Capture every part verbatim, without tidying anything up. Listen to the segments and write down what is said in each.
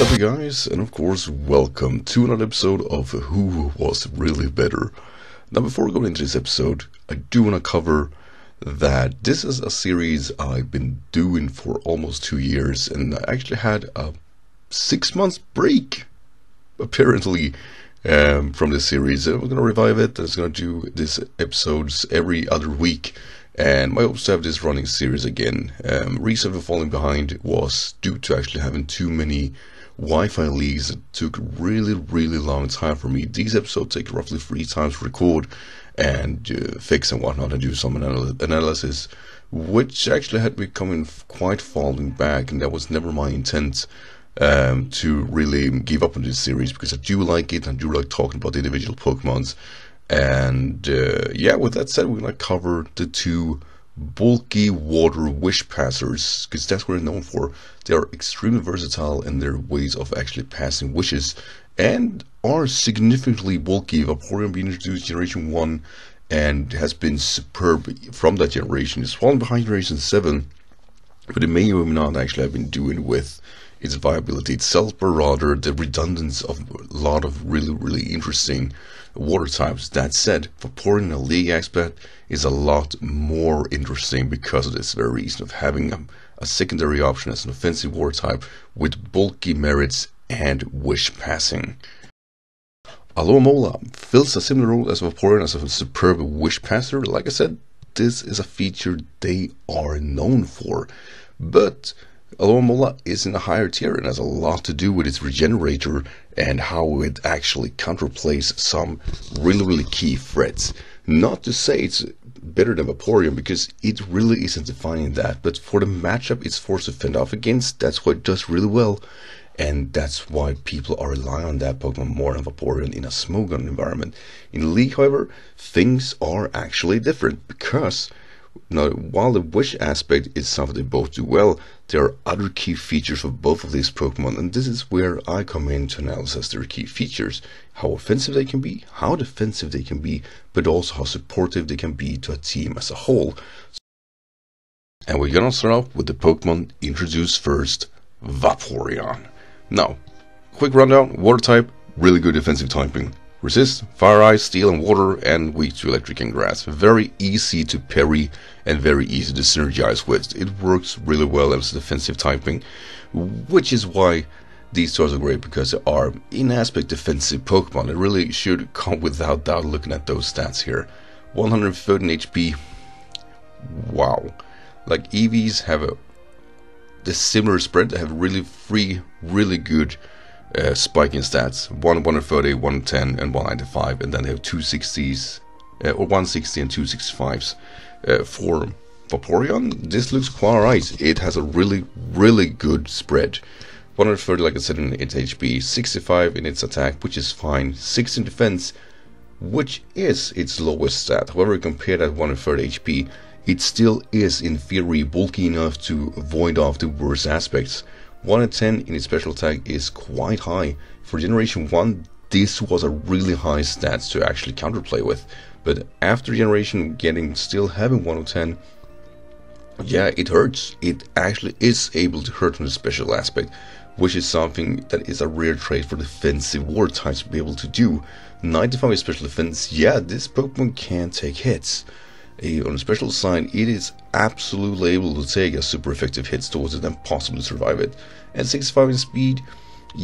What's up, you guys, and of course welcome to another episode of Who Was Really Better. Now, before going into this episode, I do want to cover that this is a series I've been doing for almost two years, and I actually had a six months break, apparently, um, from this series. I'm going to revive it, and it's going to do these episodes every other week. And my hopes to have this running series again. Um, reason for falling behind was due to actually having too many Wi-Fi leagues. It took really, really long time for me. These episodes take roughly three times to record and uh, fix and whatnot and do some anal analysis, which actually had me coming quite falling back, and that was never my intent. Um, to really give up on this series, because I do like it, and I do like talking about the individual Pokemons. And uh, yeah, with that said, we're going to cover the two bulky water wish passers, because that's what they're known for. They are extremely versatile in their ways of actually passing wishes, and are significantly bulky. Vaporeon being introduced generation one and has been superb from that generation. It's fallen behind generation seven, but it may or may not actually have been doing with its viability itself, but rather the redundancy of a lot of really, really interesting water types. That said, Vaporeon in a league aspect is a lot more interesting because of this very reason of having a, a secondary option as an offensive water type with bulky merits and wish passing. Alomomola fills a similar role as Vaporeon as a superb wish passer. Like I said, this is a feature they are known for, but Alomomola is in a higher tier and has a lot to do with its regenerator and how it actually counterplays some really, really key threats. Not to say it's better than Vaporeon, because it really isn't defining that, but for the matchup it's forced to fend off against, that's what it does really well, and that's why people are relying on that Pokemon more than Vaporeon in a Smogon environment. In League, however, things are actually different, because now, while the wish aspect is something they both do well, there are other key features of both of these Pokemon, and this is where I come in to analyze their key features. How offensive they can be, how defensive they can be, but also how supportive they can be to a team as a whole. And we're gonna start off with the Pokemon introduced first, Vaporeon. Now, quick rundown, water type, really good defensive typing. Resist fire, ice, steel, and water, and weak to electric and grass. Very easy to parry and very easy to synergize with. It works really well as defensive typing, which is why these stars are great, because they are in aspect defensive Pokemon. It really should come without doubt looking at those stats here. one hundred thirteen H P. Wow. Like, Eevees have a the similar spread. They have really free, really good Uh, spiking stats, one one thirty, one ten, and one ninety-five, and then they have two sixties, uh, or one sixty and two sixty-fives. Uh, for Vaporeon, this looks quite right. It has a really, really good spread. one hundred thirty, like I said, in its H P, sixty-five in its attack, which is fine, six in defense, which is its lowest stat. However, compared at one hundred thirty H P, it still is, in theory, bulky enough to avoid off the worst aspects. one in ten in its special attack is quite high. For generation one, this was a really high stats to actually counterplay with. But after generation, getting still having one in ten, yeah, it hurts. It actually is able to hurt on the special aspect, which is something that is a rare trait for defensive war types to be able to do. ninety-five is special defense. Yeah, this Pokemon can take hits. On the special side, it is absolutely able to take a super effective hits towards it and possibly survive it. And sixty-five in speed,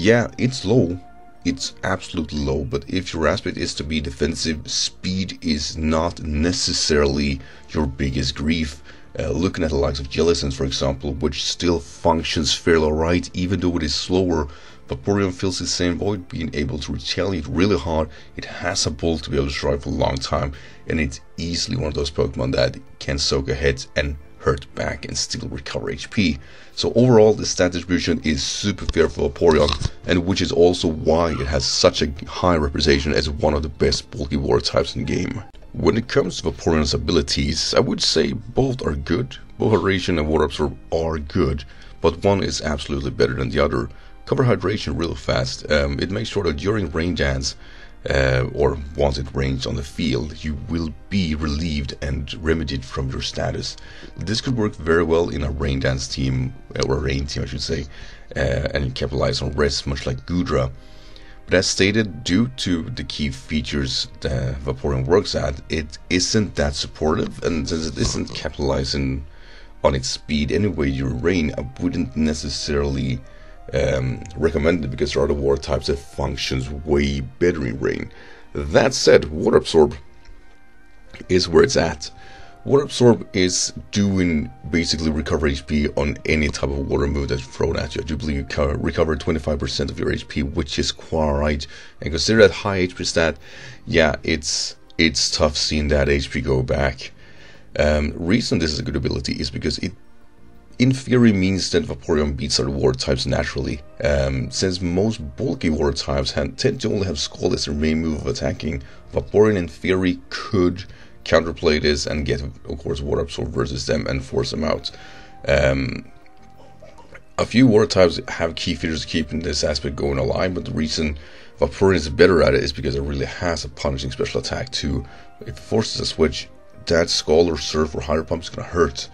yeah, it's low. It's absolutely low, but if your aspect is to be defensive, speed is not necessarily your biggest grief. Uh, looking at the likes of Jellicent, for example, which still functions fairly right, even though it is slower. Vaporeon fills the same void, being able to retaliate really hard. It has a bulk to be able to survive for a long time, and it's easily one of those Pokemon that can soak a hit and hurt back and still recover H P. So overall, the stat distribution is super fair for Vaporeon, and which is also why it has such a high representation as one of the best bulky water types in the game. When it comes to Vaporeon's abilities, I would say both are good. Both Hydration and Water Absorb are good, but one is absolutely better than the other. Cover hydration real fast. Um, it makes sure that during rain dance, uh, or once it rains on the field, you will be relieved and remedied from your status. This could work very well in a rain dance team, or a rain team I should say, uh, and capitalize on Rest, much like Goodra. But as stated, due to the key features that Vaporeon works at, it isn't that supportive, and since it isn't capitalizing on its speed anyway during rain, I wouldn't necessarily um, recommend it, because there are the water types that functions way better in rain. That said, Water Absorb is where it's at. Water Absorb is doing basically recover H P on any type of water move that's thrown at you. I do believe you recover twenty-five percent of your H P, which is quite right. And consider that high H P stat, yeah, it's it's tough seeing that H P go back. Um, reason this is a good ability is because it, in theory, means that Vaporeon beats other water types naturally. Um, since most bulky water types have, tend to only have Scald as their main move of attacking, Vaporeon in theory could counterplay this and get, of course, Water Absorb versus them and force them out. Um, a few water types have key features keeping this aspect going alive, but the reason Vaporeon is better at it is because it really has a punishing special attack too. If it forces a switch, that Scald or Surf or Hydro Pump is gonna hurt,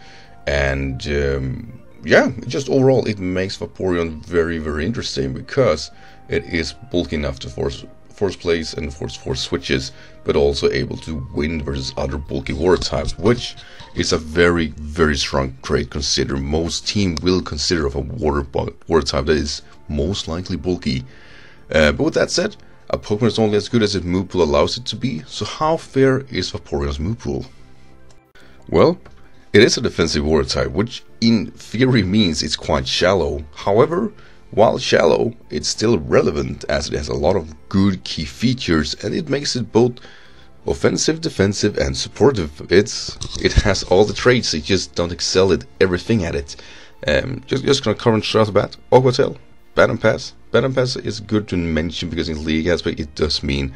and um, yeah, just overall it makes Vaporeon very, very interesting because it is bulky enough to force force plays and force force switches, but also able to win versus other bulky water types, which is a very, very strong trait. Consider most team will consider of a water water type that is most likely bulky. Uh, but with that said, a Pokemon is only as good as its move pool allows it to be. So how fair is Vaporeon's move pool? Well, it is a defensive water type, which in theory means it's quite shallow. However, while shallow, it's still relevant as it has a lot of good key features, and it makes it both offensive, defensive, and supportive. It's it has all the traits. It just don't excel at everything at it. Um, just just gonna cover straight off the bat. Aqua Tail, Baton Pass. Baton Pass is good to mention because in league aspect it does mean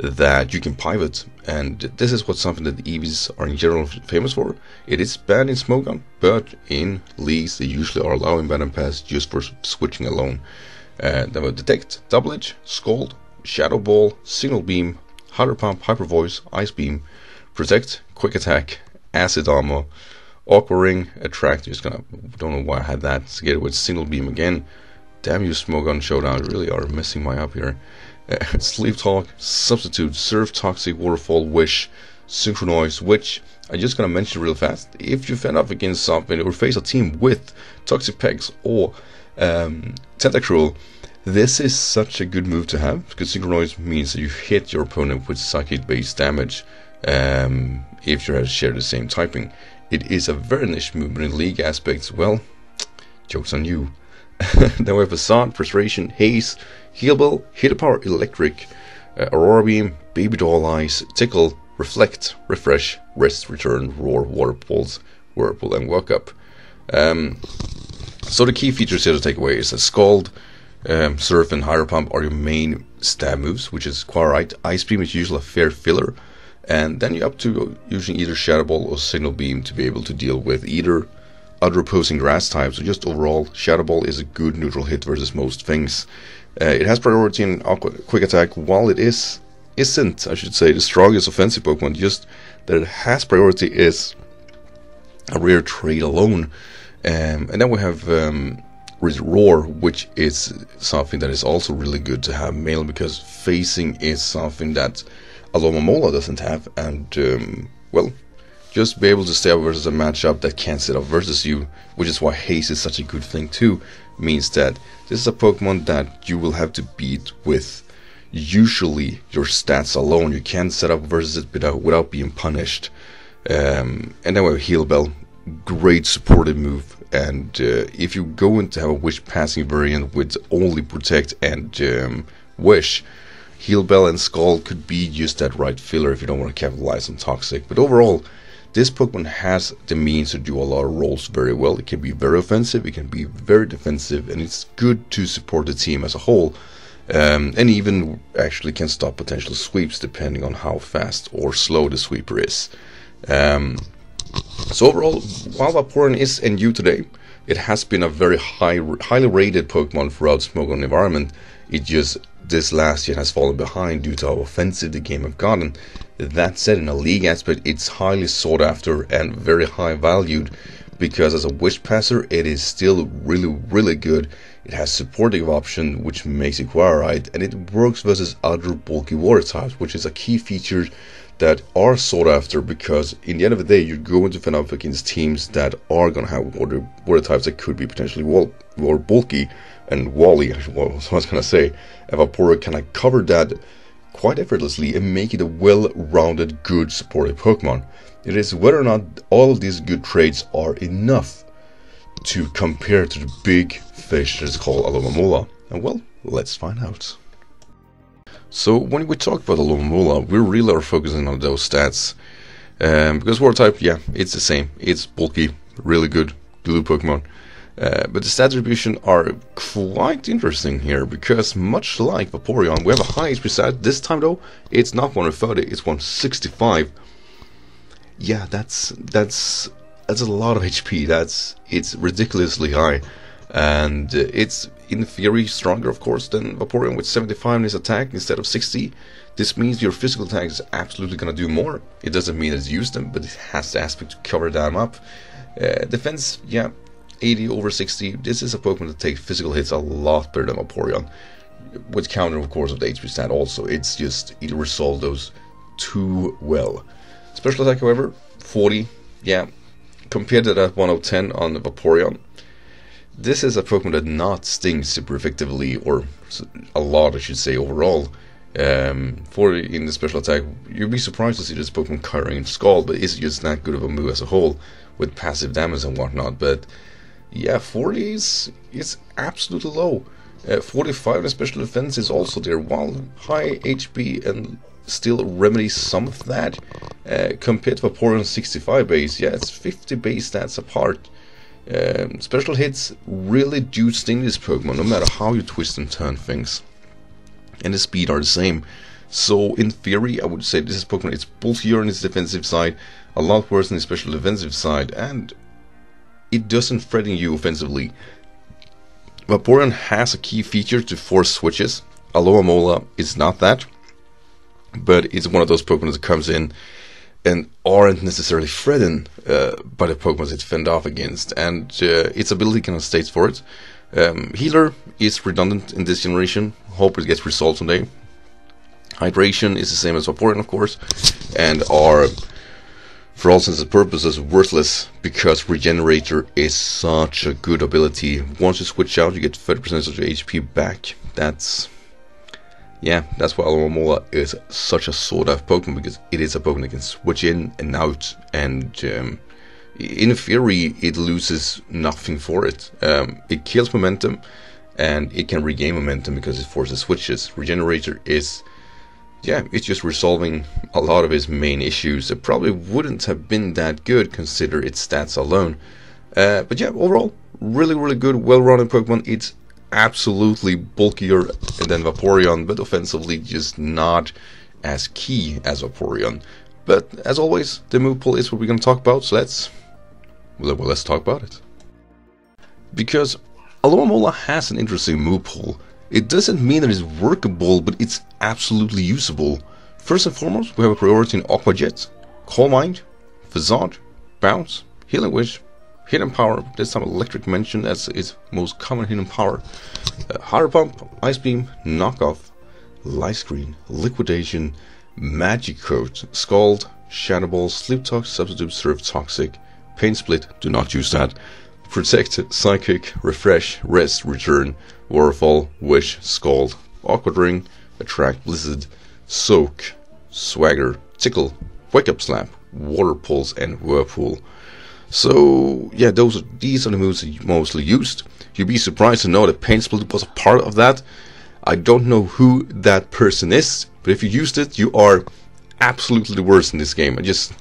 that you can pivot, and this is what something that the Eevees are in general famous for. It is bad in Smogon, but in leagues they usually are allowing Baton Pass just for switching alone. Uh, then we Detect, Double Edge, Scald, Shadow Ball, Signal Beam, Hydro Pump, Hyper Voice, Ice Beam, Protect, Quick Attack, Acid Armor, Aqua Ring, Attract. Just gonna, don't know why I had that. Let's get it with Signal Beam again. Damn you, Smogon Showdown, you really are messing my up here. Uh, Sleep Talk, Substitute, Surf, Toxic, Waterfall, Wish, Synchronize, which I'm just gonna mention real fast. If you fend off against something or face a team with Toxic Pegs or um, Tentacruel, this is such a good move to have, because Synchronize means that you hit your opponent with psychic-based damage um, if you share the same typing. It is a very niche movement in league aspects. Well, joke's on you. Then we have Facade, Frustration, Haze, Heal Bell, Hit Power Electric, uh, Aurora Beam, Baby Doll Eyes, Tickle, Reflect, Refresh, Rest, Return, Roar, Waterfalls, Whirlpool, and Wake Up. Um, so the key features here to take away is that Scald, um, Surf, and Hydro Pump are your main stab moves, which is quite right. Ice Beam is usually a fair filler, and then you're up to using either Shadow Ball or Signal Beam to be able to deal with either other opposing grass types. So just overall, Shadow Ball is a good neutral hit versus most things. Uh, it has priority in aqua, Quick Attack, while it is isn't, I should say, the strongest offensive Pokemon. Just that it has priority is a rare trait alone. Um, and then we have um, Roar, which is something that is also really good to have mainly because facing is something that Alomomola doesn't have, and um, well, just be able to stay up versus a matchup that can't sit up versus you, which is why Haze is such a good thing too. Means that this is a Pokemon that you will have to beat with usually your stats alone. You can't set up versus it without, without being punished. Um, and then we have Heal Bell, great supportive move. And uh, if you go into have a Wish passing variant with only Protect and um, Wish, Heal Bell and Scald could be just that right filler if you don't want to capitalize on Toxic. But overall, this Pokemon has the means to do a lot of roles very well. It can be very offensive, it can be very defensive, and it's good to support the team as a whole. Um, and even actually can stop potential sweeps depending on how fast or slow the sweeper is. Um, so overall, while Vaporeon is N U today, it has been a very high, highly rated Pokemon throughout Smogon environment. It just, this last year has fallen behind due to how offensive the game have gotten. That said, in a league aspect, it's highly sought after and very high valued because as a Wish passer it is still really really good. It has supportive option which makes it Quarrite, and it works versus other bulky water types, which is a key feature that are sought after, because in the end of the day you're going to find out against teams that are going to have water, water types that could be potentially wall, wall bulky, and Wally, well, I was going to say, Vaporeon kind of covered that quite effortlessly and make it a well-rounded, good supportive Pokemon. It is whether or not all of these good traits are enough to compare to the big fish that is called Alomomola, and well, let's find out. So when we talk about Alomomola, we really are focusing on those stats, um, because water type, yeah, it's the same, it's bulky, really good blue Pokemon. Uh, but the stat distribution are quite interesting here, because much like Vaporeon, we have a high H P stat. This time though, it's not one hundred thirty, it's one hundred sixty-five. Yeah, that's that's that's a lot of H P. That's it's ridiculously high, and it's in theory stronger, of course, than Vaporeon with seventy-five in his attack instead of sixty. This means your physical attack is absolutely gonna do more. It doesn't mean it's used them, but it has the aspect to cover them up. Uh, defense, yeah. eighty over sixty, this is a Pokemon that takes physical hits a lot better than Vaporeon. With counter, of course, of the H P stat also, it's just, it resolved those too well. Special attack, however, forty, yeah, compared to that one oh ten on Vaporeon. This is a Pokemon that not stings super effectively, or a lot, I should say, overall. Um, forty in the special attack, you'd be surprised to see this Pokemon carrying Scald, but it's just not good of a move as a whole, with passive damage and whatnot, but yeah, forty is, is absolutely low. Uh, forty-five in special defense is also there, while high H P and still remedies some of that. Uh, compared to Vaporeon's sixty-five base, yeah, it's fifty base stats apart. Um, special hits really do sting this Pokemon, no matter how you twist and turn things. And the speed are the same. So in theory, I would say this is Pokemon, it's bulkier on its defensive side, a lot worse on its special defensive side, and it doesn't threaten you offensively. Vaporeon has a key feature to force switches. Alomomola is not that, but it's one of those Pokemon that comes in and aren't necessarily threatened uh, by the Pokemon it fend off against, and uh, its ability kind of states for it. Um, healer is redundant in this generation, hope it gets resolved someday. Hydration is the same as Vaporeon, of course, and are, for all senses and purposes, worthless, because Regenerator is such a good ability. Once you switch out, you get thirty percent of your H P back. That's, yeah, that's why Alomomola is such a sought-after Pokemon, because it is a Pokemon that can switch in and out, and um, in theory, it loses nothing for it. Um, it kills momentum, and it can regain momentum because it forces switches. Regenerator is, yeah, it's just resolving a lot of its main issues. It probably wouldn't have been that good, consider its stats alone. Uh, but yeah, overall, really, really good, well-rounded Pokemon. It's absolutely bulkier than Vaporeon, but offensively just not as key as Vaporeon. But as always, the move pool is what we're going to talk about, so let's, well, let's talk about it. Because Alomomola has an interesting move pool. It doesn't mean that it's workable, but it's absolutely usable. First and foremost, we have a priority in Aqua Jet, Calm Mind, Facade, Bounce, Healing Wish, Hidden Power, this time Electric mentioned as its most common hidden power, uh, Hydro Pump, Ice Beam, Knockoff, Light Screen, Liquidation, Magic Coat, Scald, Shadow Ball, Sleep Talk, Substitute, Surf, Toxic, Pain Split, do not use that, Protect, Psychic, Refresh, Rest, Return, Waterfall, Wish, Scald, Aqua Ring, Attract, Blizzard, Soak, Swagger, Tickle, Wake Up Slap, Water Pulse, and Whirlpool. So yeah, those are, these are the moves mostly used. You'd be surprised to know that Pain Split was a part of that. I don't know who that person is, but if you used it, you are absolutely the worst in this game. I just,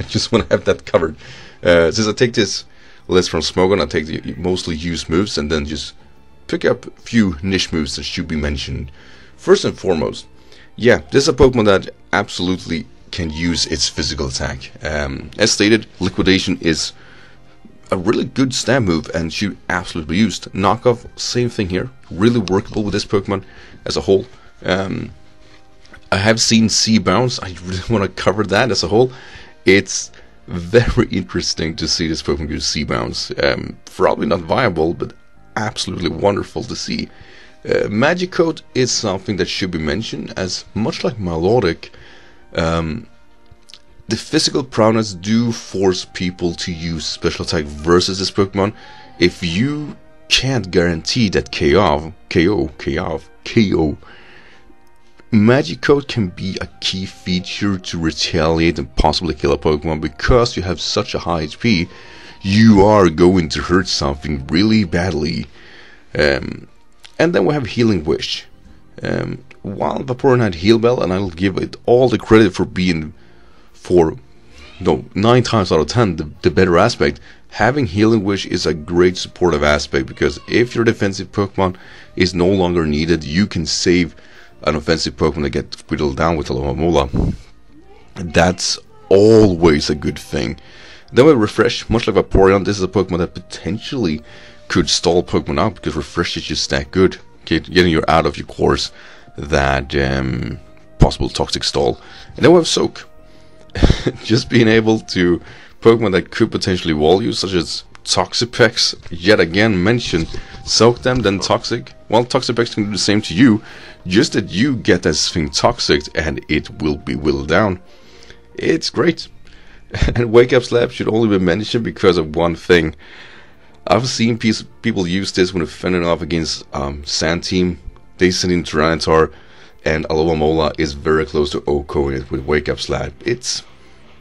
I just want to have that covered. Uh, since I take this list from Smogon, I take the mostly used moves and then just pick up a few niche moves that should be mentioned. First and foremost, yeah, this is a Pokemon that absolutely can use its physical attack. Um, as stated, Liquidation is a really good stab move and should absolutely be used. Knockoff, same thing here, really workable with this Pokemon as a whole. Um, I have seen Sea Bounce, I really want to cover that as a whole. It's Very interesting to see this Pokemon go Sea Bounce. Um, probably not viable, but absolutely wonderful to see. Uh, Magic Coat is something that should be mentioned, as much like Milotic, um, the physical prowess do force people to use special attack versus this Pokemon. If you can't guarantee that K O, K O, K O, K O, Magic Coat can be a key feature to retaliate and possibly kill a Pokemon. Because you have such a high H P, you are going to hurt something really badly. Um, and then we have Healing Wish. Um, while Vaporeon had Heal Bell, and I'll give it all the credit for being, for no, nine times out of ten, the, the better aspect. Having Healing Wish is a great supportive aspect, because if your defensive Pokemon is no longer needed, you can save an offensive Pokemon that gets whittled down with Alomomola. That's always a good thing. Then we refresh. Much like Vaporeon, this is a Pokemon that potentially could stall Pokemon out, because refresh is just that good, getting you out of your course that um, possible toxic stall. And then we have Soak. Just being able to Pokemon that could potentially wall you, such as Toxapex, yet again mentioned, soak them, then Toxic. Well, Toxapex can do the same to you, just that you get this thing Toxic and it will be whittled down. It's great. And Wake Up Slap should only be mentioned because of one thing. I've seen piece, people use this when fending off against um, Sand Team. They send in Tyranitar, and Alomomola is very close to OHKOing it with Wake Up Slap. It's,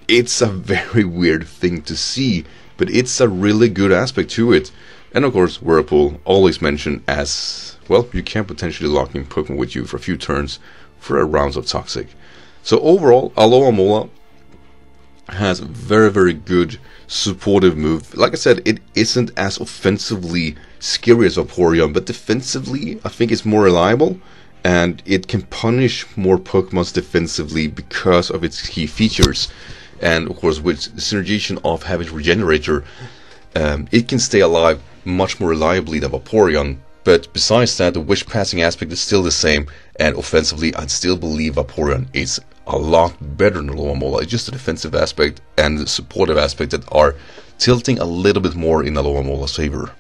it's a very weird thing to see, but it's a really good aspect to it. And of course, Whirlpool, always mentioned as, well, you can potentially lock in Pokemon with you for a few turns for a rounds of Toxic. So overall, Alomomola has very, very good supportive move. Like I said, it isn't as offensively scary as Vaporeon, but defensively, I think it's more reliable, and it can punish more Pokemon defensively because of its key features. And of course, with synergization of having Regenerator, um, it can stay alive much more reliably than Vaporeon. But besides that, the wish passing aspect is still the same, and offensively, I still believe Vaporeon is a lot better than Alomomola. It's just the defensive aspect and the supportive aspect that are tilting a little bit more in Alomomola's favor.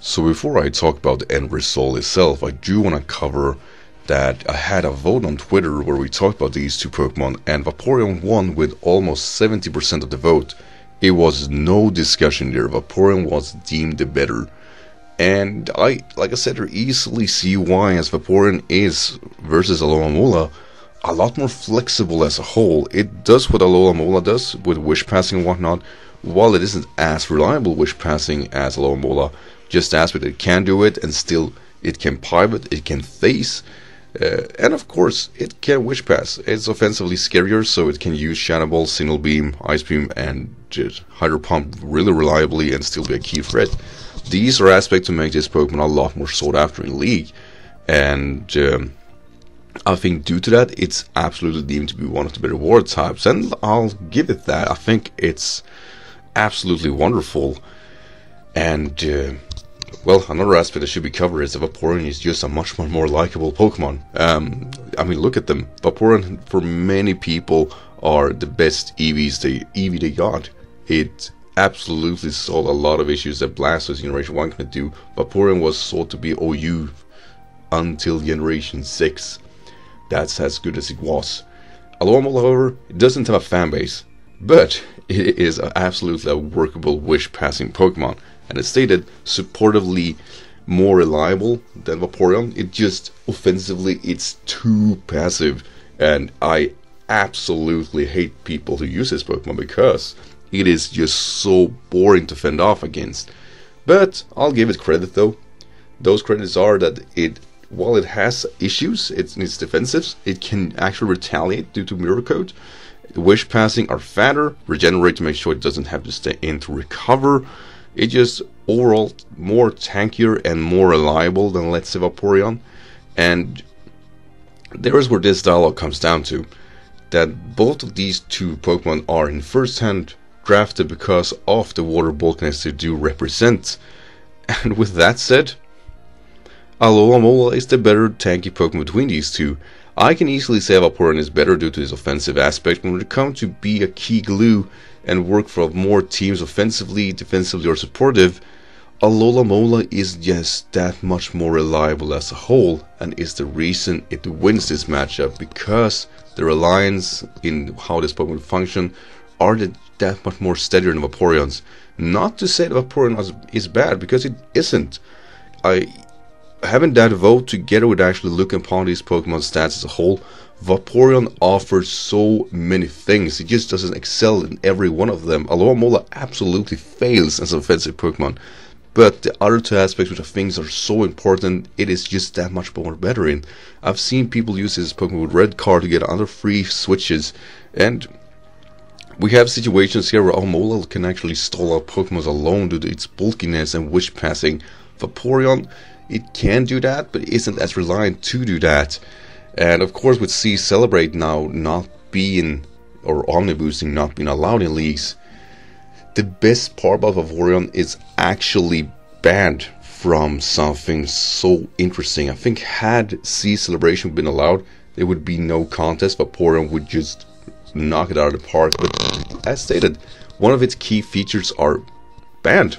So before I talk about the end result itself, I do want to cover that I had a vote on Twitter where we talked about these two Pokemon, and Vaporeon won with almost seventy percent of the vote. It was no discussion there. Vaporeon was deemed the better. And I, like I said, I easily see why, as Vaporeon is, versus Alomomola, a lot more flexible as a whole. It does what Alomomola does with wish passing and whatnot. While it isn't as reliable wish passing as Alomomola, just as but it can do it, and still it can pivot, it can phase. Uh, and of course, it can wish pass. It's offensively scarier, so it can use Shadow Ball, Single Beam, Ice Beam, and Hydro Pump really reliably and still be a key threat. These are aspects to make this Pokemon a lot more sought after in League. And um, I think due to that, it's absolutely deemed to be one of the better water types. And I'll give it that. I think it's absolutely wonderful. And Uh, Well, another aspect that should be covered is that Vaporeon is just a much more, more likable Pokemon. Um, I mean, look at them. Vaporeon, for many people, are the best Eevees they, Eevee they got. It absolutely solved a lot of issues that Blastoise Generation one can do. Vaporeon was sought to be O U until Generation six. That's as good as it was. Alomomola, however, doesn't have a fan base, but it is absolutely a workable wish-passing Pokemon. And as stated, supportively more reliable than Vaporeon. It just, offensively, it's too passive. And I absolutely hate people who use this Pokemon, because it is just so boring to fend off against. But I'll give it credit, though. Those credits are that it, while it has issues, it's, it's defensive, it can actually retaliate due to Mirror Coat. Wish passing are fatter, regenerate to make sure it doesn't have to stay in to recover. It's just overall more tankier and more reliable than, let's say, Vaporeon. And there is where this dialogue comes down to, that both of these two Pokemon are in first hand drafted because of the water bulkiness they do represent. And with that said, Alomomola is the better tanky Pokemon between these two. I can easily say Vaporeon is better due to his offensive aspect when it comes to be a key glue and work for more teams offensively, defensively, or supportive, Alomomola is just that much more reliable as a whole, and is the reason it wins this matchup, because the reliance in how this Pokemon function are that much more steadier than Vaporeon's. Not to say that Vaporeon is bad, because it isn't. I having that vote together with actually looking upon these Pokemon stats as a whole, Vaporeon offers so many things. It just doesn't excel in every one of them. Alomomola absolutely fails as an offensive Pokemon, but the other two aspects, which I think are so important, it is just that much more better in. I've seen people use this Pokemon with red card to get other free switches, and we have situations here where Alomomola can actually stall out Pokemon alone due to its bulkiness and wish passing. Vaporeon, it can do that, but isn't as reliant to do that. And of course, with C Celebrate now not being, or omniboosting not being allowed in leagues, the best part about Vaporeon is actually banned from something so interesting. I think had C Celebration been allowed, there would be no contest. Vaporeon would just knock it out of the park. But as stated, one of its key features are banned,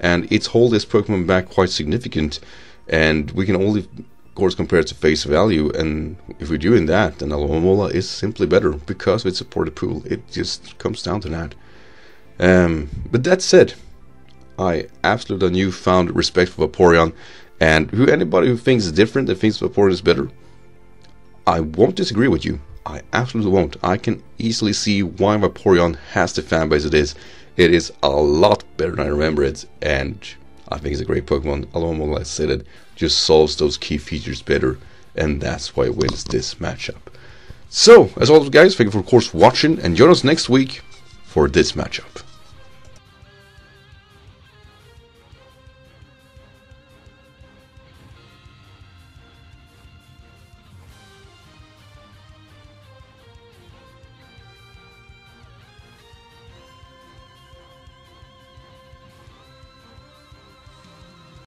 and its hold this Pokemon back quite significant. And we can only, of course, compare it to face value. And if we're doing that, then Alomomola is simply better because of its supported pool. It just comes down to that. Um, but that said, I absolutely have a newfound respect for Vaporeon, and who anybody who thinks different and thinks Vaporeon is better, I won't disagree with you. I absolutely won't. I can easily see why Vaporeon has the fanbase it is. It is a lot better than I remember it, and I think it's a great Pokemon. Alomomola, as I said, it just solves those key features better, and that's why it wins this matchup. So, as always guys, thank you for of course watching, and join us next week for this matchup.